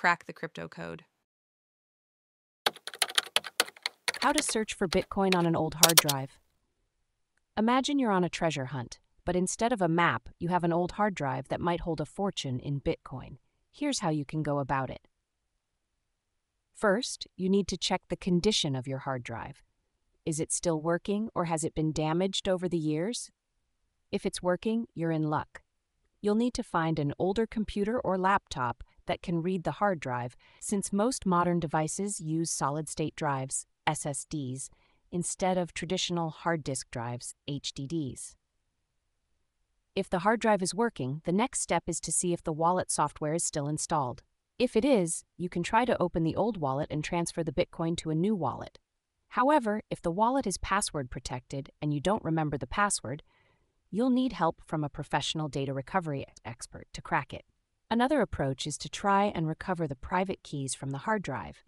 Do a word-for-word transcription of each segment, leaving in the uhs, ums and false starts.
Crack the crypto code. How to search for Bitcoin on an old hard drive. Imagine you're on a treasure hunt, but instead of a map, you have an old hard drive that might hold a fortune in Bitcoin. Here's how you can go about it. First, you need to check the condition of your hard drive. Is it still working, or has it been damaged over the years? If it's working, you're in luck. You'll need to find an older computer or laptop that can read the hard drive, since most modern devices use solid-state drives, S S Ds, instead of traditional hard disk drives, H D Ds. If the hard drive is working, the next step is to see if the wallet software is still installed. If it is, you can try to open the old wallet and transfer the Bitcoin to a new wallet. However, if the wallet is password protected and you don't remember the password, you'll need help from a professional data recovery expert to crack it. Another approach is to try and recover the private keys from the hard drive.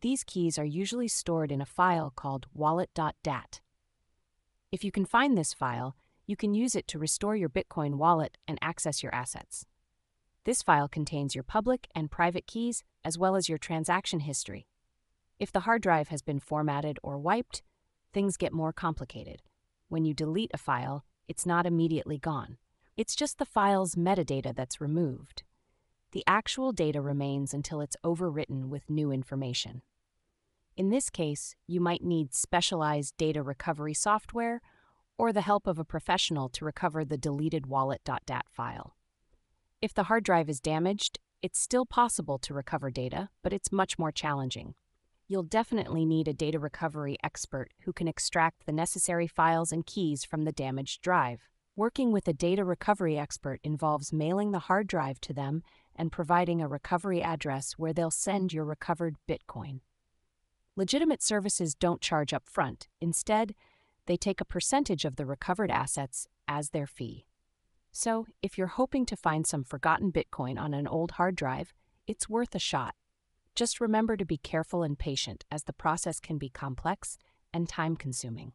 These keys are usually stored in a file called wallet dot dat. If you can find this file, you can use it to restore your Bitcoin wallet and access your assets. This file contains your public and private keys, as well as your transaction history. If the hard drive has been formatted or wiped, things get more complicated. When you delete a file, it's not immediately gone. It's just the file's metadata that's removed. The actual data remains until it's overwritten with new information. In this case, you might need specialized data recovery software or the help of a professional to recover the deleted wallet dot dat file. If the hard drive is damaged, it's still possible to recover data, but it's much more challenging. You'll definitely need a data recovery expert who can extract the necessary files and keys from the damaged drive. Working with a data recovery expert involves mailing the hard drive to them and providing a recovery address where they'll send your recovered Bitcoin. Legitimate services don't charge up front. Instead, they take a percentage of the recovered assets as their fee. So, if you're hoping to find some forgotten Bitcoin on an old hard drive, it's worth a shot. Just remember to be careful and patient, as the process can be complex and time-consuming.